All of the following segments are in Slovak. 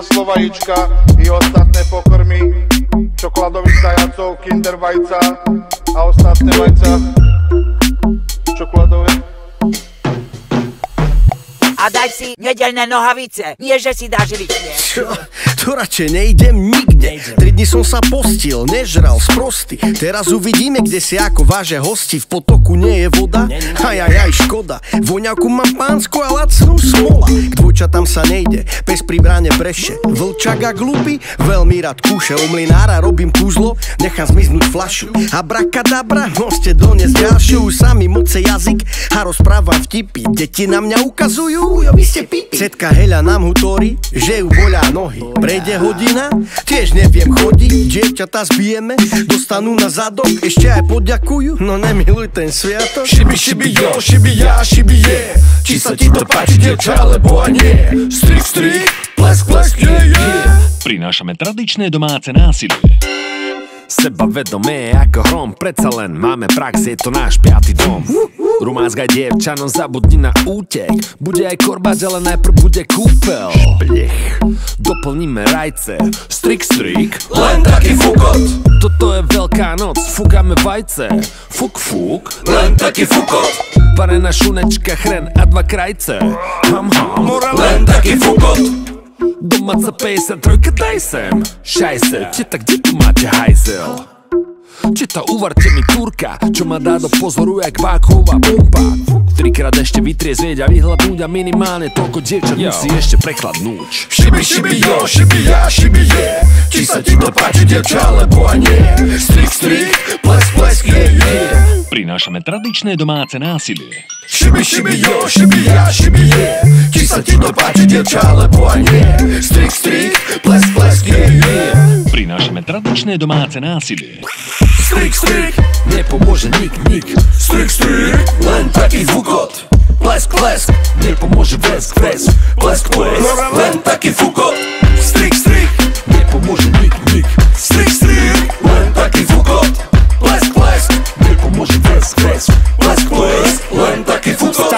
na slova jička i ostatné pokrmy, čokoladových zajacov, kinder vajca a ostatné vajca čokoladové. A daj si nedeľné nohavice, nie že si dáš lične. Čo? To radšej nejdem nikde. 3 dni som sa postil, nežral, sprostý. Teraz uvidíme, kde si ako vážia hosti. V potoku nie je voda, aj škoda. Voňavku mám pánsku a lacnú smola. K dvojčatám sa nejde, pes pri bráne breše. Vlčak a glúby, veľmi rád kúše. U mlynára robím kúzlo, nechám zmiznúť flašu. Abrakadabra, no ste dones ďalšiu. Sami moce jazyk a rozprávam vtipy. Deti na mňa ukazujú, vy ste pipi. Cetka Heľa nám hutorí, že ju bolia nohy. Prejde hodina, tiež neviem chodiť. Dievčatá zbijeme, dostanú na zadok. Ešte aj poďakujú, no nemiluj ten sviatok. Šibi, šibi yo, šibi ja, šibi je. Či sa ti to páči, dievča, alebo a nie. Strik, strik, plesk, plesk, je, je. Prinášame tradičné domáce násilie. Sebavedomé ako hrom, predsa len máme prax, je to náš 5. dom. Rumázka dievča, no zabudni na útek. Bude aj korbať, ale najprv bude kúpel. Šplech, doplníme rajce. Strik, strik, len taký fukot. Toto je veľká noc, fúkame vajce. Fuk, fuk, len taký fukot. Varená šunečka, chren a 2 krajce. Ham, ham, len taký fukot. Domáca 53, daj sem. Šajsel, teta, kde tu máte hajzel? Teta, uvarte mi Turka, čo ma dá do pozoru jak váková bomba. 3-krát ešte vytriezvieť a vyhľadnúť a minimálne toľko dievčat musí ešte prechladnúť. Šibi, šibi yo, šibi ja, šibi je. Či sa ti to páči, dievča, alebo a nie. Strik, strik, plesk, plesk, je, je. Prinášame tradičné domáce násilie. Šibi, šibi yo, šibi ja, šibi je. Či sa ti to páči, dievča, alebo a nie. Strik, strik, plesk, plesk, je, je. Prinášame tradičné domáce násilie. Strik, strik, nepomôže nik, nik. Strik, strik, len taký fukot. Plesk, plesk, nepomôže vresk, vresk. Plesk, plesk, len taký fukot. Strik, strik, nepomôže nik, nik. Strik, strik, len taký fukot. Plesk, plesk, nepomôže vresk, vresk. Plesk, plesk, len taký fukot.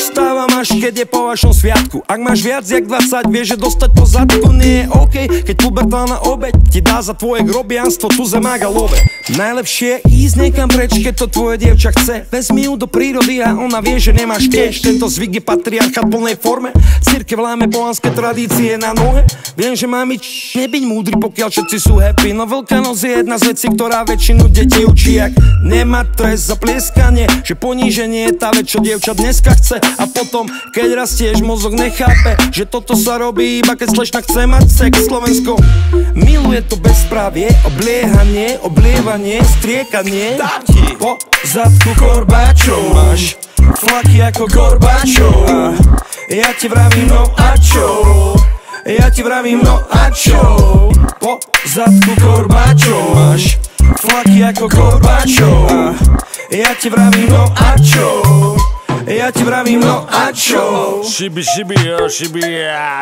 Stávam až, keď je po vašom sviatku. Ak máš viac jak 20, vieš, že dostať po zadku nie je okej, keď pubertálna obeť ti dá za tvoje grobianstvo tu zemága love. Najlepšie je ísť niekam preč, keď to tvoje dievča chce. Vezmi ju do prírody a ona vie, že nemáš tiež. Tento zvyk je patriarchát v plnej forme. Cirkev láme pohanské tradície na nohe. Viem, že mám ič nebyť múdry, pokiaľ všetci sú happy. No Veľká noc je jedna z vecí, ktorá väčšinu detí učí, jak nemá trest za plieskanie, že poníženie je tá vec, čo dievča dneska chce. A potom, keď rastieš, mozog nechápe, že toto sa robí iba keď slečna chce mať sex. Slovensko miluje to bezprávie, obliehanie, oblievanie, striekanie. Po zadku korbáčov máš flaky ako Gorbačov. A ja ti vravím no a čo? Ja ti vravím no a čo? Po zadku korbáčov máš flaky ako Gorbačov. A ja ti vravím no a čo? Ja ti vravím no a čo? Šibi, šibi yo, šibi ja.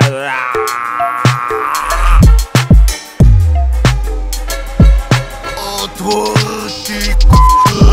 Отвори,